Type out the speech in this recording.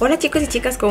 Hola chicos y chicas, ¿cómo